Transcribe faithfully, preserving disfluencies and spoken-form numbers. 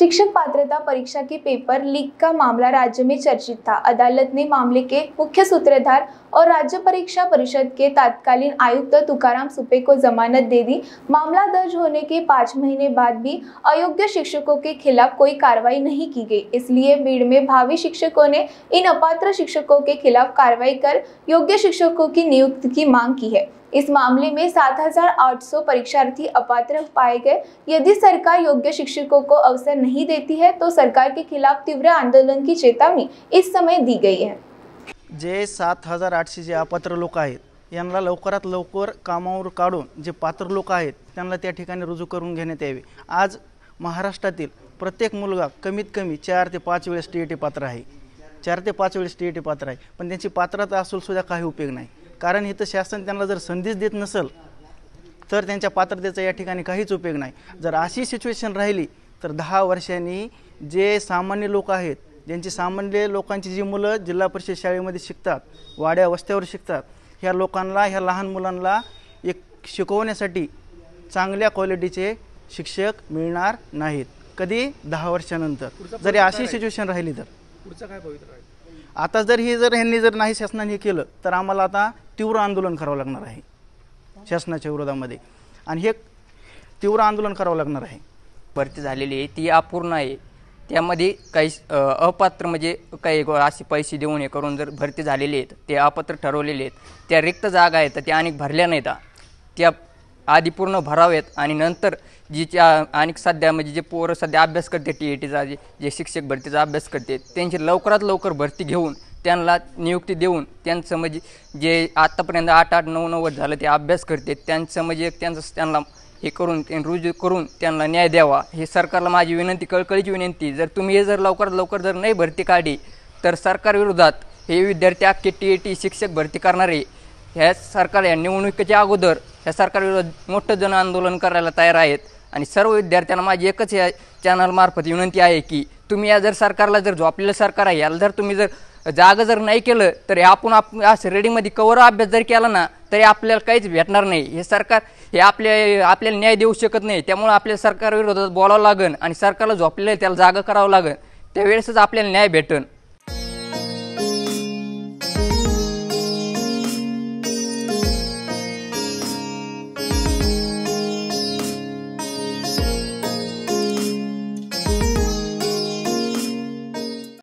शिक्षक पात्रता परीक्षा के पेपर लीक का मामला राज्य में चर्चित था। अदालत ने मामले के मुख्य सूत्रधार और राज्य परीक्षा परिषद के तत्कालीन आयुक्त तुकाराम सुपे को जमानत दे दी। मामला दर्ज होने के पाँच महीने बाद भी अयोग्य शिक्षकों के खिलाफ कोई कार्रवाई नहीं की गई। इसलिए बीड़ में भावी शिक्षकों ने इन अपात्र शिक्षकों के खिलाफ कार्रवाई कर योग्य शिक्षकों की नियुक्ति की मांग की है। इस मामले में सात हज़ार आठ सौ परीक्षार्थी अपात्र पाए गए। यदि सरकार योग्य शिक्षकों को अवसर नहीं देती है तो सरकार के खिलाफ तीव्र आंदोलन की चेतावनी इस समय दी गई है। जे सात हजार आठशे जे अपात्र लोक आहेत यांना लवकरात लवकर कामावर काढून जे पात्र लोक आहेत त्यांना त्या ठिकाणी रुजू करून घेण्यात यावे। आज महाराष्ट्रातील प्रत्येक मुलगा कमीत कमी चार ते पाच वेळेस टीईटी पात्र आहे, चार ते पाच वेळेस टीईटी पात्र आहे। पण त्यांची पात्रता असून सुद्धा काही उपयोग नाही, कारण इथं शासन त्यांना जर संधीच देत नसेल तर त्यांच्या पात्रतेचा या ठिकाणी काहीच उपयोग नाही। जर अशी सिच्युएशन राहिली तर दहा वर्षांनी जे सामान्य लोक आहेत, ज्यांची सामान्य लोकांची जी मुलं जिल्हा परिषद शाळेमध्ये शिकतात, वाड्या वस्त्यावर शिकतात, ह्या लोकांना, ह्या लहान मुलांना एक शिकवण्यासाठी चांगल्या क्वालिटीचे शिक्षक मिळणार नाहीत कधी दहा वर्षांनंतर जरी अशी सिच्युएशन राहिली तर। पुढचं काय पवित्र आहे? आता जर ही जर यांनी जर नाही शासनाने केलं तर आम्हाला आता तीव्र आंदोलन करावं लागणार आहे शासनाच्या विरोधामध्ये, आणि हे तीव्र आंदोलन करावं लागणार आहे। भरती झालेली आहे ती अपूर्ण आहे, त्यामध्ये काही अपात्र म्हणजे काही असे पैसे देऊन हे करून जर भरती झालेली आहेत ते अपात्र ठरवलेले आहेत। त्या रिक्त जागा आहेत त्या अनेक भरल्या नाहीत, त्या आधी पूर्ण भरावेत आणि नंतर जी त्या आणि सध्या म्हणजे जे पोरं सध्या अभ्यास करते टी ई टीचा जे जे शिक्षक भरतीचा अभ्यास करते त्यांची लवकरात लवकर भरती घेऊन त्यांना नियुक्ती देऊन त्यांचं म्हणजे जे आत्तापर्यंत आठ आठ नऊ नव्वद झालं ते अभ्यास करते त्यांचं म्हणजे एक त्यांचं त्यांना हे करून रुजू करून त्यांना न्याय द्यावा, हे सरकारला माझी विनंती, कळकळीची विनंती। जर तुम्ही हे जर लवकरात लवकर जर नाही भरती काढली तर सरकारविरोधात हे विद्यार्थी अख्खे टी ई टी शिक्षक भरती करणारे ह्या सरकार या निवडणुकीच्या अगोदर ह्या सरकारविरोधात मोठं जन आंदोलन करायला तयार आहेत। आणि सर्व विद्यार्थ्यांना माझी एकच या चॅनलमार्फत विनंती आहे की तुम्ही या जर सरकारला जर झोपलेलं सरकार आहे याला जर तुम्ही जर जागा जर नाही केलं तर आपण आप असं रेडिंगमध्ये कवर अभ्यास जर केला ना तरी आपल्याला काहीच भेटणार नाही। हे सरकार हे आपल्या आपल्याला न्याय देऊ शकत नाही, त्यामुळे आपल्या सरकारविरोधात बोलावं लागेल आणि सरकारला झोपलेलं त्याला जागा करावं लागेल, त्यावेळेसच आपल्याला न्याय भेटेल।